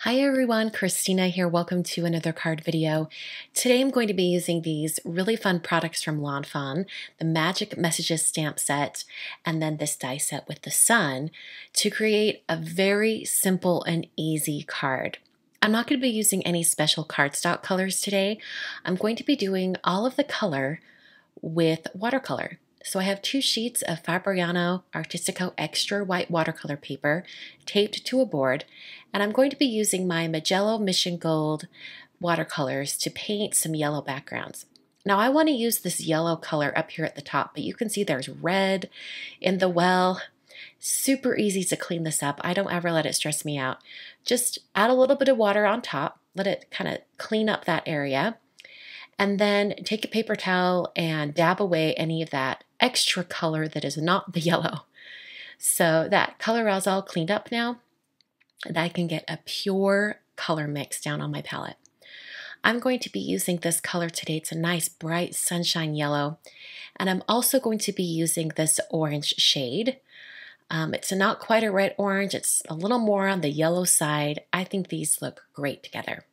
Hi everyone, Christina here. Welcome to another card video. Today I'm going to be using these really fun products from Lawn Fawn, the Magic Messages stamp set, and then this die set with the sun to create a very simple and easy card. I'm not going to be using any special cardstock colors today. I'm going to be doing all of the color with watercolor. So I have two sheets of Fabriano Artistico Extra White Watercolor paper taped to a board, and I'm going to be using my Mijello Mission Gold watercolors to paint some yellow backgrounds. Now I want to use this yellow color up here at the top, but you can see there's red in the well. Super easy to clean this up. I don't ever let it stress me out. Just add a little bit of water on top, let it kind of clean up that area, and then take a paper towel and dab away any of that extra color that is not the yellow. So that color is all cleaned up now, and I can get a pure color mix down on my palette. I'm going to be using this color today. It's a nice bright sunshine yellow, and I'm also going to be using this orange shade. It's not quite a red orange, it's a little more on the yellow side. I think these look great together.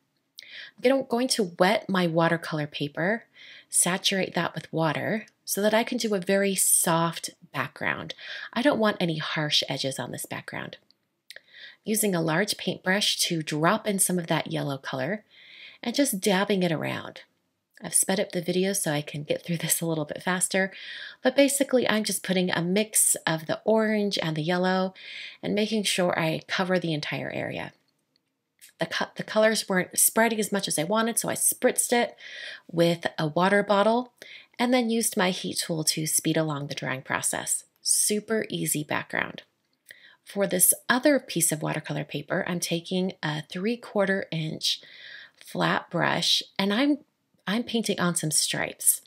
I'm going to wet my watercolor paper, saturate that with water so that I can do a very soft background. I don't want any harsh edges on this background. Using a large paintbrush to drop in some of that yellow color and just dabbing it around. I've sped up the video so I can get through this a little bit faster, but basically I'm just putting a mix of the orange and the yellow and making sure I cover the entire area. The colors weren't spreading as much as I wanted, so I spritzed it with a water bottle and then used my heat tool to speed along the drying process. Super easy background. For this other piece of watercolor paper, I'm taking a 3/4 inch flat brush and I'm painting on some stripes.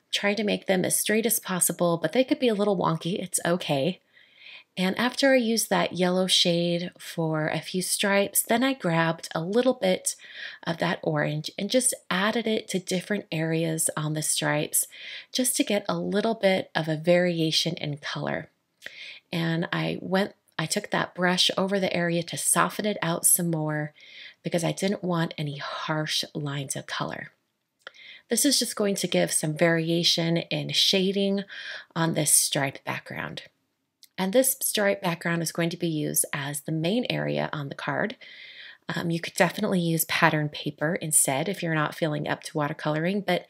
I'm trying to make them as straight as possible, but they could be a little wonky. It's okay. And after I used that yellow shade for a few stripes, then I grabbed a little bit of that orange and just added it to different areas on the stripes just to get a little bit of a variation in color. And I took that brush over the area to soften it out some more because I didn't want any harsh lines of color. This is just going to give some variation in shading on this stripe background. And this stripe background is going to be used as the main area on the card. You could definitely use pattern paper instead if you're not feeling up to watercoloring, but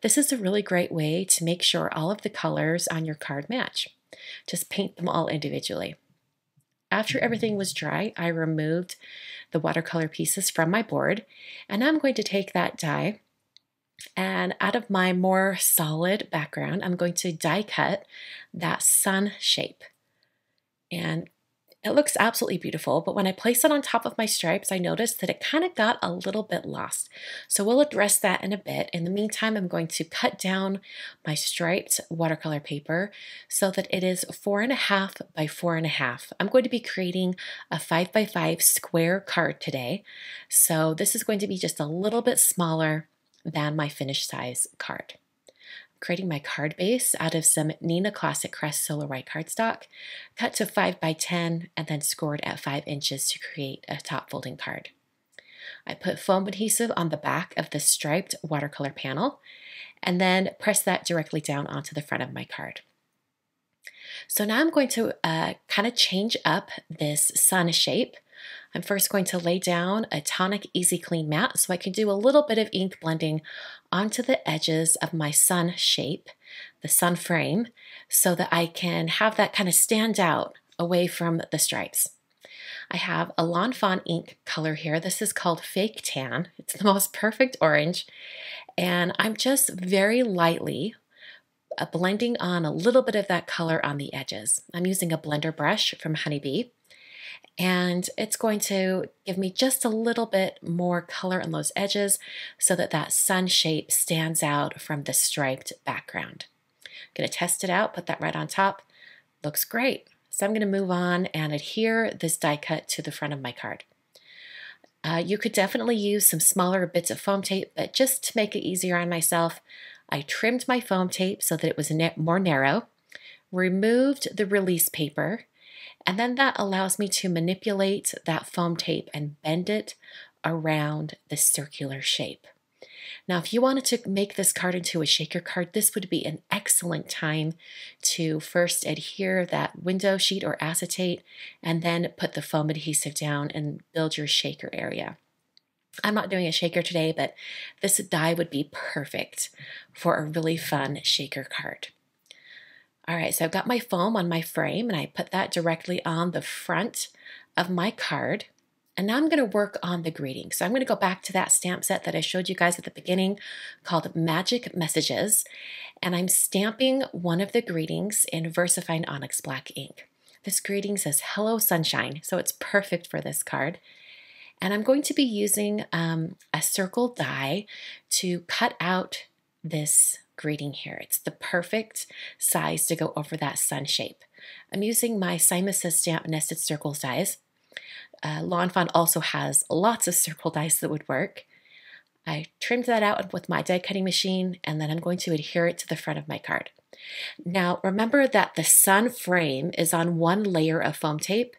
this is a really great way to make sure all of the colors on your card match. Just paint them all individually. After everything was dry, I removed the watercolor pieces from my board, and I'm going to take that die, and out of my more solid background, I'm going to die cut that sun shape. And it looks absolutely beautiful, but when I place it on top of my stripes, I noticed that it kind of got a little bit lost. So we'll address that in a bit. In the meantime, I'm going to cut down my striped watercolor paper so that it is 4.5 by 4.5. I'm going to be creating a 5 by 5 square card today. So this is going to be just a little bit smaller than my finished size card. Creating my card base out of some Neenah Classic Crest Solo White cardstock, cut to 5 by 10 and then scored at 5 inches to create a top folding card. I put foam adhesive on the back of the striped watercolor panel and then press that directly down onto the front of my card. So now I'm going to kind of change up this sun shape. I'm first going to lay down a Tonic Easy Clean mat so I can do a little bit of ink blending onto the edges of my sun shape, the sun frame, so that I can have that kind of stand out away from the stripes. I have a Lawn Fawn ink color here. This is called Fake Tan. It's the most perfect orange, and I'm just very lightly blending on a little bit of that color on the edges. I'm using a blender brush from Honey Bee, and it's going to give me just a little bit more color on those edges so that that sun shape stands out from the striped background. I'm going to test it out, put that right on top. Looks great. So I'm going to move on and adhere this die cut to the front of my card. You could definitely use some smaller bits of foam tape, but just to make it easier on myself, I trimmed my foam tape so that it was more narrow, removed the release paper, And then that allows me to manipulate that foam tape and bend it around the circular shape. Now, if you wanted to make this card into a shaker card, this would be an excellent time to first adhere that window sheet or acetate and then put the foam adhesive down and build your shaker area. I'm not doing a shaker today, but this die would be perfect for a really fun shaker card. All right, so I've got my foam on my frame and I put that directly on the front of my card. And now I'm going to work on the greeting. So I'm going to go back to that stamp set that I showed you guys at the beginning called Magic Messages. And I'm stamping one of the greetings in VersaFine Onyx Black ink. This greeting says, "Hello Sunshine." So it's perfect for this card. And I'm going to be using a circle die to cut out this greeting here. It's the perfect size to go over that sun shape. I'm using my Simon Says Stamp nested circles dies. Lawn Fawn also has lots of circle dies that would work. I trimmed that out with my die cutting machine, and then I'm going to adhere it to the front of my card. Now, remember that the sun frame is on one layer of foam tape,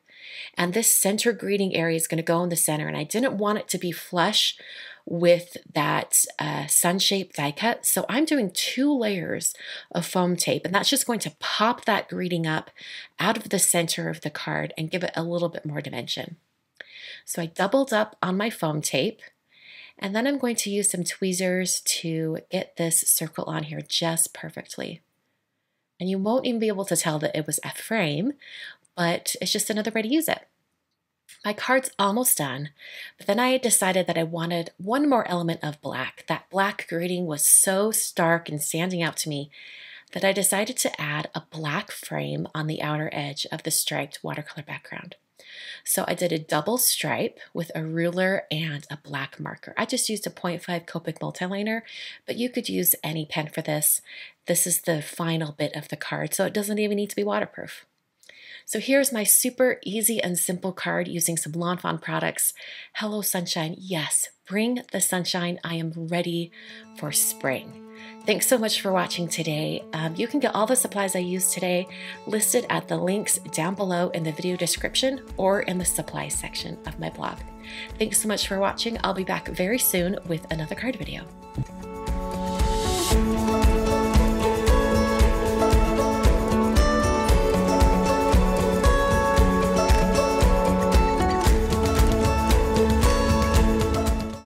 and this center greeting area is going to go in the center, and I didn't want it to be flush with that sun-shaped die cut, so I'm doing two layers of foam tape, and that's just going to pop that greeting up out of the center of the card and give it a little bit more dimension. So I doubled up on my foam tape, and then I'm going to use some tweezers to get this circle on here just perfectly. And you won't even be able to tell that it was a frame, but it's just another way to use it. My card's almost done, but then I decided that I wanted one more element of black. That black greeting was so stark and standing out to me that I decided to add a black frame on the outer edge of the striped watercolor background. So I did a double stripe with a ruler and a black marker. I just used a 0.5 Copic Multiliner, but you could use any pen for this. This is the final bit of the card, so it doesn't even need to be waterproof. So here's my super easy and simple card using some Lawn Fawn products. Hello Sunshine. Yes, bring the sunshine. I am ready for spring. Thanks so much for watching today. You can get all the supplies I used today listed at the links down below in the video description or in the supplies section of my blog. Thanks so much for watching. I'll be back very soon with another card video.